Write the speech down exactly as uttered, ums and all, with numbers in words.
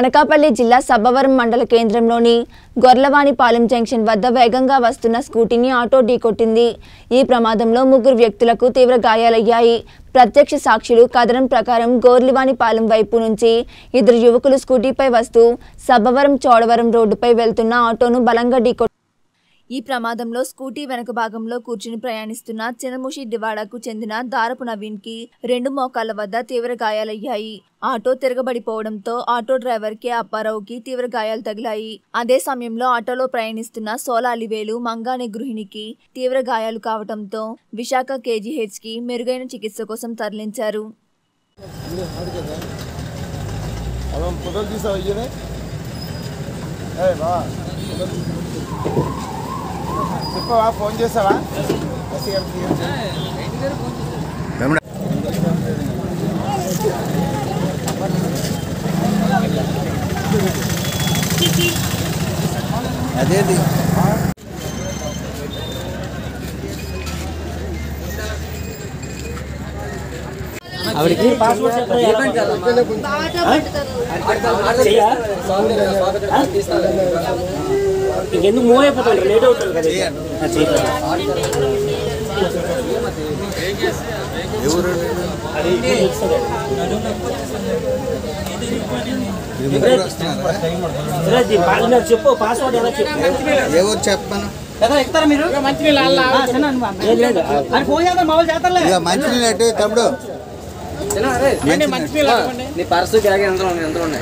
అనకాపల్లి జిల్లా సబ్బవరం మండల కేంద్రంలోని గొర్ల వానిపాలెం జంక్షన్ వద్ద వేగంగా వస్తున్న స్కూటీని ఆటో ఢీకొట్టింది। ఈ ప్రమాదంలో ముగ్గురు వ్యక్తులకు తీవ్ర గాయాలయ్యాయి। ప్రత్యక్ష సాక్షులు కథనం ప్రకారం గొర్ల వానిపాలెం వైపు నుంచి ఇద్దరు యువకులు స్కూటీపై వస్తూ సబ్బవరం చోడవరం రోడ్డుపై వెళ్తున్న ఆటోను బలంగా ఢీకొట్టారు। ఈ ప్రమాదంలో స్కూటీ వెనక భాగంలో కూర్చుని ప్రయాణిస్తున్న చినముషి డివాడాకు చెందిన దారపు నవీన్ కి రెండు మోకాళ్ల వద్ద తీవ్ర గాయాలయ్యాయి। ఆటో తిరగబడిపోవడంతో ఆటో డ్రైవర్ కి అప్పారావుకి తీవ్ర గాయాలు తగిలాయి। అదే సమయంలో ఆటోలో ప్రయాణిస్తున్న సోలాలివేలు మంగాని గృహిణికి తీవ్ర గాయాలు కావడంతో విశాఖ కేజీహెచ్ కి మెరుగైన చికిత్స కోసం తరలించారు। फोन अद पासवर्ड मंच तमड़ो पर्स बैग।